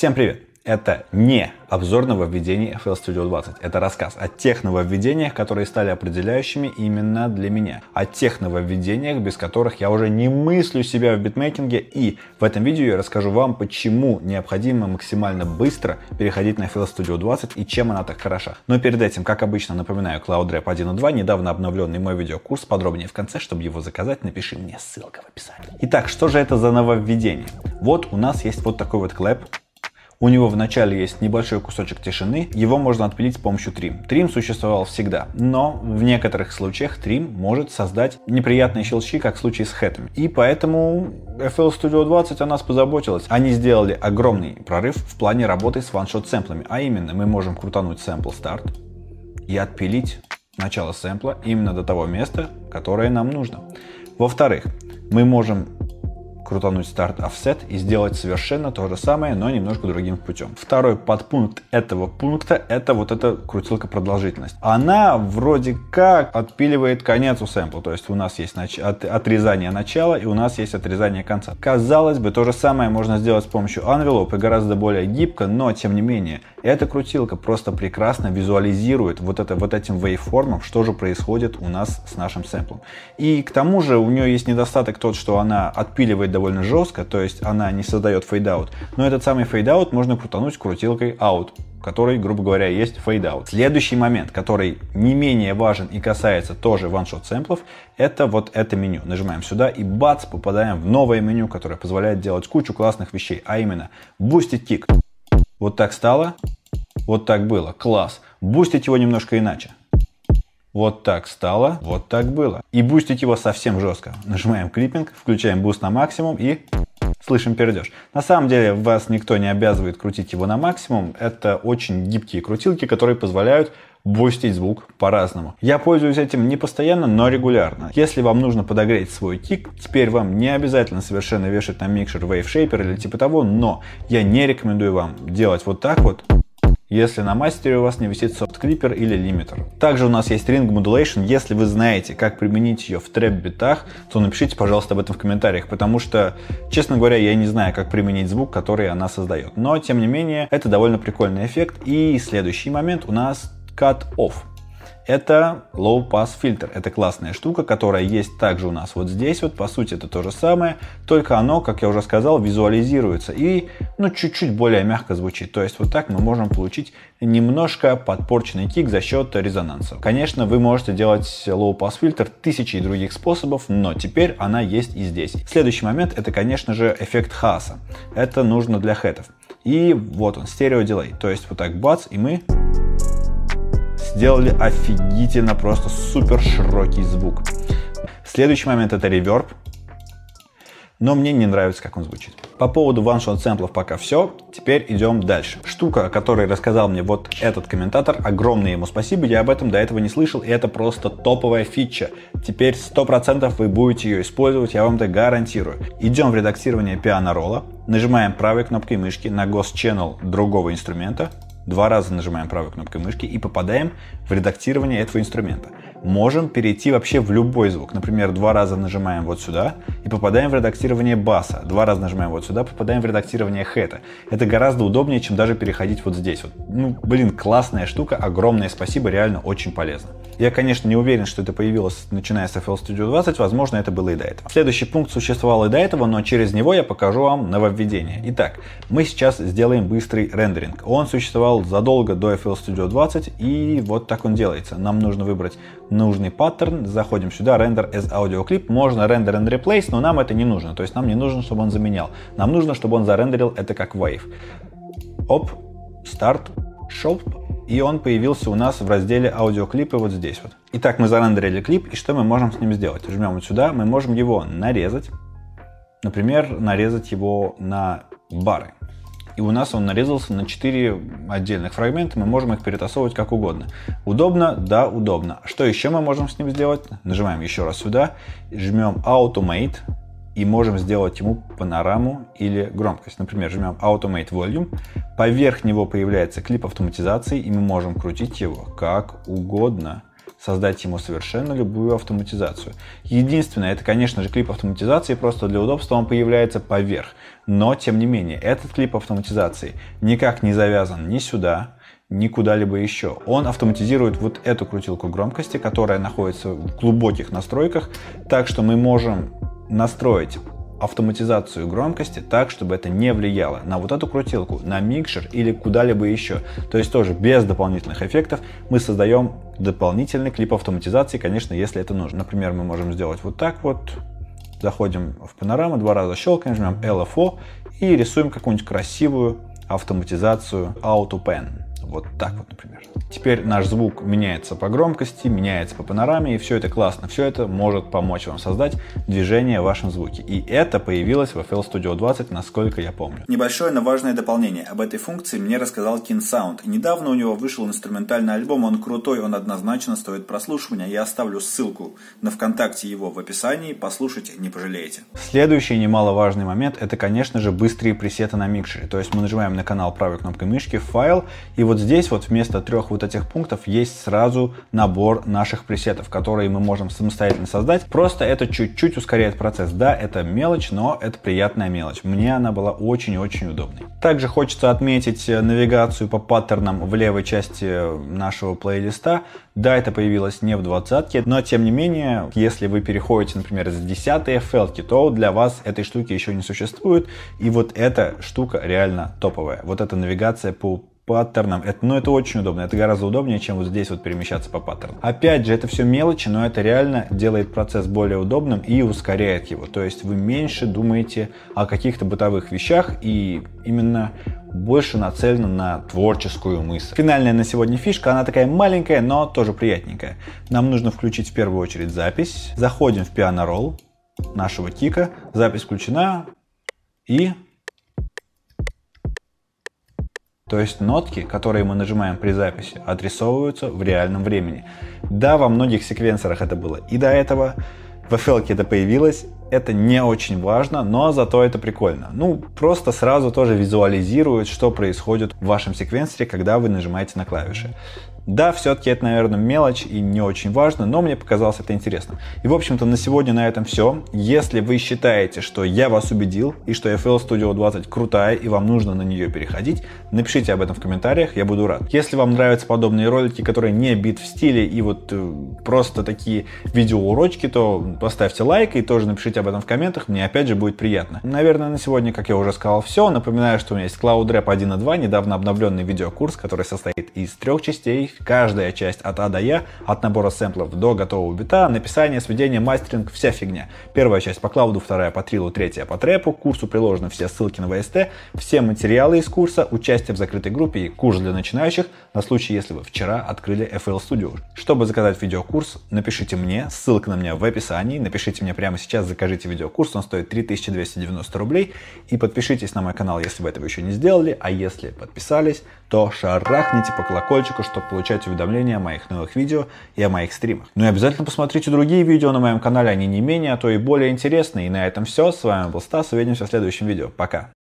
Всем привет! Это не обзор нововведений FL Studio 20. Это рассказ о тех нововведениях, которые стали определяющими именно для меня. О тех нововведениях, без которых я уже не мыслю себя в битмейкинге. И в этом видео я расскажу вам, почему необходимо максимально быстро переходить на FL Studio 20 и чем она так хороша. Но перед этим, как обычно, напоминаю, CloudRap 1.2, недавно обновленный мой видеокурс, подробнее в конце. Чтобы его заказать, напиши мне, ссылка в описании. Итак, что же это за нововведение? Вот у нас есть вот такой вот клэп. У него в начале есть небольшой кусочек тишины, его можно отпилить с помощью Trim. Trim существовал всегда, но в некоторых случаях Trim может создать неприятные щелчки, как в случае с хэтами. И поэтому FL Studio 20 о нас позаботилась. Они сделали огромный прорыв в плане работы с ваншот-сэмплами, а именно мы можем крутануть сэмпл старт и отпилить начало сэмпла именно до того места, которое нам нужно. Во-вторых, мы можем крутануть старт офсет и сделать совершенно то же самое, но немножко другим путем. Второй подпункт этого пункта — это вот эта крутилка продолжительность. Она вроде как отпиливает конец у сэмпла, то есть у нас есть отрезание начала и у нас есть отрезание конца. Казалось бы, то же самое можно сделать с помощью Envelope и гораздо более гибко, но тем не менее эта крутилка просто прекрасно визуализирует вот этим вейвформом, что же происходит у нас с нашим сэмплом. И к тому же у нее есть недостаток тот, что она отпиливает довольно жестко, то есть она не создает фейдаут, но этот самый фейдаут можно крутануть крутилкой out, который, грубо говоря, есть фейдаут. Следующий момент, который не менее важен и касается тоже ваншот сэмплов, это вот это меню. Нажимаем сюда и бац, попадаем в новое меню, которое позволяет делать кучу классных вещей, а именно бустить кик. Вот так стало, вот так было, класс. Бустить его немножко иначе. Вот так стало, вот так было. И бустить его совсем жестко. Нажимаем клиппинг, включаем буст на максимум и слышим пердеж. На самом деле вас никто не обязывает крутить его на максимум. Это очень гибкие крутилки, которые позволяют бустить звук по-разному. Я пользуюсь этим не постоянно, но регулярно. Если вам нужно подогреть свой кик, теперь вам не обязательно совершенно вешать на микшер Wave Shaper или типа того, но я не рекомендую вам делать вот так вот, если на мастере у вас не висит софт-клиппер или лимитер. Также у нас есть Ring Modulation. Если вы знаете, как применить ее в трэп-битах, то напишите, пожалуйста, об этом в комментариях, потому что, честно говоря, я не знаю, как применить звук, который она создает. Но, тем не менее, это довольно прикольный эффект. И следующий момент у нас Cut-Off. Это Low Pass фильтр. Это классная штука, которая есть также у нас вот здесь. Вот по сути это то же самое, только оно, как я уже сказал, визуализируется и чуть-чуть более мягко звучит. То есть вот так мы можем получить немножко подпорченный кик за счет резонанса. Конечно, вы можете делать Low Pass фильтр тысячи других способов, но теперь она есть и здесь. Следующий момент — это, конечно же, эффект хаоса. Это нужно для хэтов. И вот он, стерео дилей. То есть вот так бац, и мы сделали офигительно просто супер широкий звук. Следующий момент — это реверб, но мне не нравится, как он звучит. По поводу ваншот сэмплов пока все, теперь идем дальше. Штука, о которой рассказал мне вот этот комментатор, огромное ему спасибо, я об этом до этого не слышал, и это просто топовая фича. Теперь 100% вы будете ее использовать, я вам это гарантирую. Идем в редактирование пиано-ролла, нажимаем правой кнопкой мышки на Ghost Channel другого инструмента, два раза нажимаем правой кнопкой мышки и попадаем в редактирование этого инструмента. Можем перейти вообще в любой звук. Например, два раза нажимаем вот сюда и попадаем в редактирование баса. Два раза нажимаем вот сюда, попадаем в редактирование хэта. Это гораздо удобнее, чем даже переходить вот здесь. Вот. Классная штука. Огромное спасибо, реально очень полезно. Я, конечно, не уверен, что это появилось начиная с FL Studio 20. Возможно, это было и до этого. Следующий пункт существовал и до этого, но через него я покажу вам нововведение. Итак, мы сейчас сделаем быстрый рендеринг. Он существовал задолго до FL Studio 20, и вот так он делается. Нам нужно выбрать нужный паттерн, заходим сюда, Render as Audio Clip, можно Render and Replace, но нам это не нужно, то есть нам не нужно, чтобы он заменял, нам нужно, чтобы он зарендерил это как Wave. Оп, старт, шоп, и он появился у нас в разделе аудиоклипы вот здесь вот. Итак, мы зарендерили клип, и что мы можем с ним сделать? Жмем вот сюда, мы можем его нарезать, например, нарезать его на бары. И у нас он нарезался на 4 отдельных фрагмента, мы можем их перетасовывать как угодно. Удобно? Да, удобно. Что еще мы можем с ним сделать? Нажимаем еще раз сюда, жмем Automate и можем сделать ему панораму или громкость. Например, жмем Automate Volume, поверх него появляется клип автоматизации, и мы можем крутить его как угодно. создать ему совершенно любую автоматизацию. Единственное, это, конечно же, клип автоматизации, просто для удобства он появляется поверх. Но, тем не менее, этот клип автоматизации никак не завязан ни сюда, ни куда-либо еще. Он автоматизирует вот эту крутилку громкости, которая находится в глубоких настройках, так что мы можем настроить автоматизацию громкости так, чтобы это не влияло на вот эту крутилку, на микшер или куда-либо еще. То есть тоже без дополнительных эффектов мы создаем дополнительный клип автоматизации, конечно, если это нужно. Например, мы можем сделать вот так вот. Заходим в панораму, два раза щелкаем, жмем LFO и рисуем какую-нибудь красивую автоматизацию Auto Pen. Вот так вот, например. Теперь наш звук меняется по громкости, меняется по панораме, и все это классно. Все это может помочь вам создать движение в вашем звуке. И это появилось в FL Studio 20, насколько я помню. Небольшое, но важное дополнение. Об этой функции мне рассказал KinSound. Недавно у него вышел инструментальный альбом, он крутой, он однозначно стоит прослушивания. Я оставлю ссылку на ВКонтакте его в описании, послушайте, не пожалеете. Следующий немаловажный момент, это, конечно же, быстрые пресеты на микшере. То есть мы нажимаем на канал правой кнопкой мышки, файл, и вот здесь вот вместо трех вот этих пунктов есть сразу набор наших пресетов, которые мы можем самостоятельно создать. Просто это чуть-чуть ускоряет процесс. Да, это мелочь, но это приятная мелочь. Мне она была очень-очень удобной. Также хочется отметить навигацию по паттернам в левой части нашего плейлиста. Да, это появилось не в 20-ке, но тем не менее, если вы переходите, например, с 10-й FL-ки, то для вас этой штуки еще не существует. И вот эта штука реально топовая. Вот эта навигация по паттерном. Но это очень удобно. Это гораздо удобнее, чем вот здесь вот перемещаться по паттерну. Опять же, это все мелочи, но это реально делает процесс более удобным и ускоряет его. То есть вы меньше думаете о каких-то бытовых вещах и именно больше нацелена на творческую мысль. Финальная на сегодня фишка, она такая маленькая, но тоже приятненькая. Нам нужно включить в первую очередь запись. Заходим в Piano Roll нашего кика. Запись включена и... То есть нотки, которые мы нажимаем при записи, отрисовываются в реальном времени. Да, во многих секвенсорах это было и до этого, в FL-ке это появилось, это не очень важно, но зато это прикольно. Ну, просто сразу тоже визуализирует, что происходит в вашем секвенсоре, когда вы нажимаете на клавиши. Да, все-таки это, наверное, мелочь и не очень важно, но мне показалось это интересно. И, в общем-то, на сегодня на этом все. Если вы считаете, что я вас убедил и что FL Studio 20 крутая и вам нужно на нее переходить, напишите об этом в комментариях, я буду рад. Если вам нравятся подобные ролики, которые не бит в стиле и вот просто такие видеоурочки, то поставьте лайк и тоже напишите об этом в комментах, мне опять же будет приятно. Наверное, на сегодня, как я уже сказал, все. Напоминаю, что у меня есть CloudRap 1.2, недавно обновленный видеокурс, который состоит из 3 частей. Каждая часть от А до Я, от набора сэмплов до готового бита, написание, сведение, мастеринг, вся фигня. Первая часть по Клауду, вторая по Триллу, третья по Трэпу. К курсу приложены все ссылки на ВСТ, все материалы из курса, участие в закрытой группе и курс для начинающих на случай, если вы вчера открыли FL Studio. Чтобы заказать видеокурс, напишите мне, ссылка на меня в описании, напишите мне прямо сейчас, закажите видеокурс, он стоит 3290 рублей и подпишитесь на мой канал, если вы этого еще не сделали, а если подписались, то шарахните по колокольчику, чтобы получать уведомления о моих новых видео и о моих стримах. Ну и обязательно посмотрите другие видео на моем канале, они не менее, а то и более интересные. И на этом все, с вами был Стас, увидимся в следующем видео, пока!